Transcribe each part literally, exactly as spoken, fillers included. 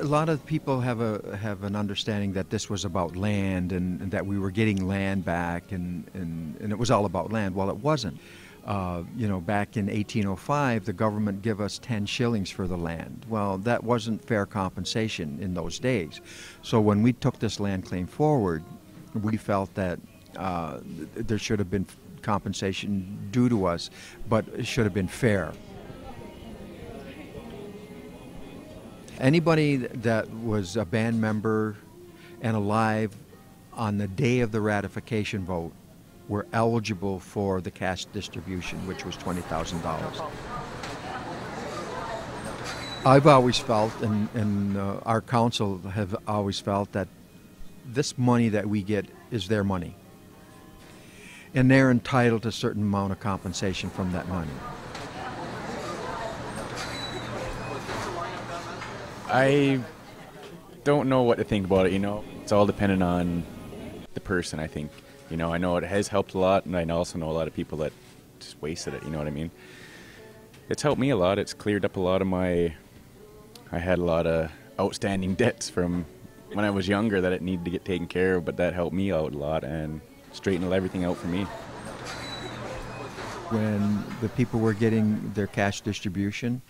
a lot of people have a have an understanding that this was about land and, and that we were getting land back and, and, and it was all about land. Well, it wasn't. Uh, you know, back in eighteen oh five, the government gave us ten shillings for the land. Well, that wasn't fair compensation in those days. So when we took this land claim forward, we felt that uh, there should have been compensation due to us, but it should have been fair. Anybody that was a band member and alive on the day of the ratification vote were eligible for the cash distribution, which was twenty thousand dollars. I've always felt, and, and uh, our council have always felt, that this money that we get is their money. And they're entitled to a certain amount of compensation from that money. I don't know what to think about it, you know. It's all dependent on the person, I think. You know, I know it has helped a lot, and I also know a lot of people that just wasted it, you know what I mean? It's helped me a lot. It's cleared up a lot of my... I had a lot of outstanding debts from when I was younger that it needed to get taken care of, but that helped me out a lot and straightened everything out for me. When the people were getting their cash distribution,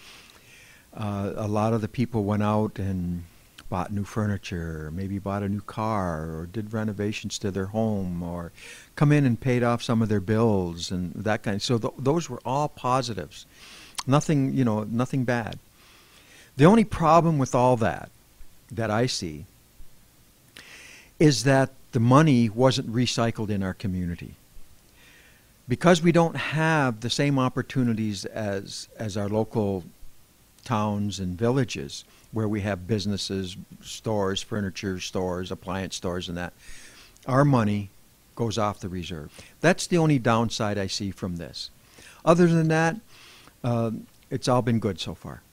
Uh, a lot of the people went out and bought new furniture, maybe bought a new car, or did renovations to their home, or come in and paid off some of their bills and that kind of, so th those were all positives. Nothing, you know, nothing bad. The only problem with all that, that I see, is that the money wasn't recycled in our community. Because we don't have the same opportunities as, as our local towns and villages where we have businesses, stores, furniture stores, appliance stores and that. Our money goes off the reserve. That's the only downside I see from this. Other than that, uh, it's all been good so far.